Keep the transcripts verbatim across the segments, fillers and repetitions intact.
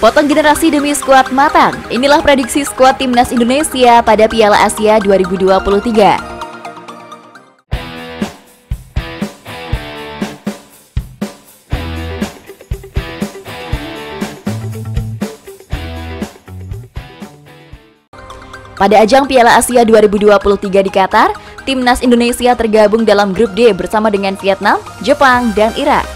Potong generasi demi skuad matang, inilah prediksi skuad Timnas Indonesia pada Piala Asia dua ribu dua puluh tiga. Pada ajang Piala Asia dua ribu dua puluh tiga di Qatar, Timnas Indonesia tergabung dalam grup D bersama dengan Vietnam, Jepang, dan Irak.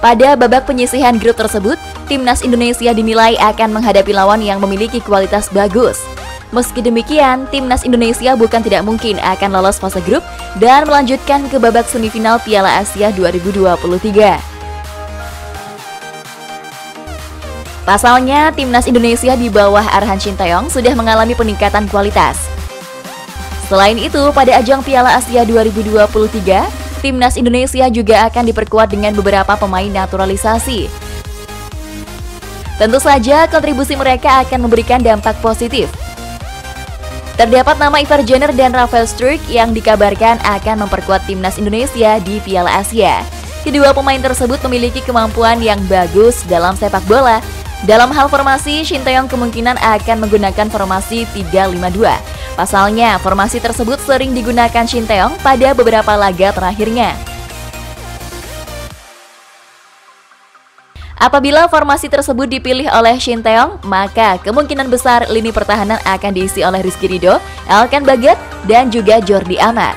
Pada babak penyisihan grup tersebut, Timnas Indonesia dinilai akan menghadapi lawan yang memiliki kualitas bagus. Meski demikian, Timnas Indonesia bukan tidak mungkin akan lolos fase grup dan melanjutkan ke babak semifinal Piala Asia dua ribu dua puluh tiga. Pasalnya, Timnas Indonesia di bawah arahan Shin Tae-yong sudah mengalami peningkatan kualitas. Selain itu, pada ajang Piala Asia dua ribu dua puluh tiga, Timnas Indonesia juga akan diperkuat dengan beberapa pemain naturalisasi. Tentu saja, kontribusi mereka akan memberikan dampak positif. Terdapat nama Ivar Jenner dan Rafael Struick yang dikabarkan akan memperkuat Timnas Indonesia di Piala Asia. Kedua pemain tersebut memiliki kemampuan yang bagus dalam sepak bola. Dalam hal formasi, Shin Tae-yong kemungkinan akan menggunakan formasi tiga lima dua. Pasalnya, formasi tersebut sering digunakan Shin Tae-yong pada beberapa laga terakhirnya. Apabila formasi tersebut dipilih oleh Shin Tae-yong, maka kemungkinan besar lini pertahanan akan diisi oleh Rizky Ridho, Elkan Baggott, dan juga Jordi Amat.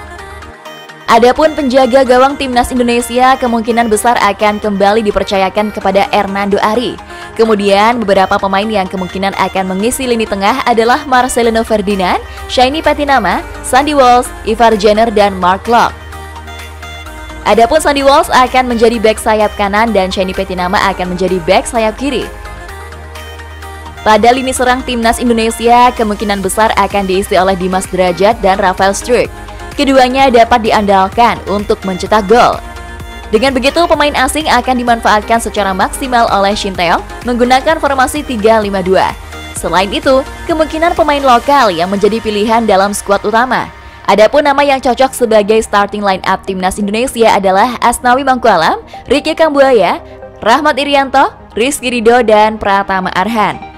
Adapun penjaga gawang Timnas Indonesia kemungkinan besar akan kembali dipercayakan kepada Ernando Ari. Kemudian beberapa pemain yang kemungkinan akan mengisi lini tengah adalah Marcelino Ferdinand, Shani Petinama, Sandy Walsh, Ivar Jenner, dan Mark Locke. Adapun Sandy Walsh akan menjadi bek sayap kanan dan Shani Petinama akan menjadi bek sayap kiri. Pada lini serang Timnas Indonesia kemungkinan besar akan diisi oleh Dimas Derajat dan Rafael Struick. Keduanya dapat diandalkan untuk mencetak gol. Dengan begitu, pemain asing akan dimanfaatkan secara maksimal oleh Shin Tae-yong menggunakan formasi tiga lima dua. Selain itu, kemungkinan pemain lokal yang menjadi pilihan dalam skuad utama. Adapun nama yang cocok sebagai starting line up Timnas Indonesia adalah Asnawi Mangkualam, Ricky Kambuaya, Rahmat Irianto, Rizky Ridho, dan Pratama Arhan.